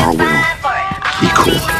our will. Be cool.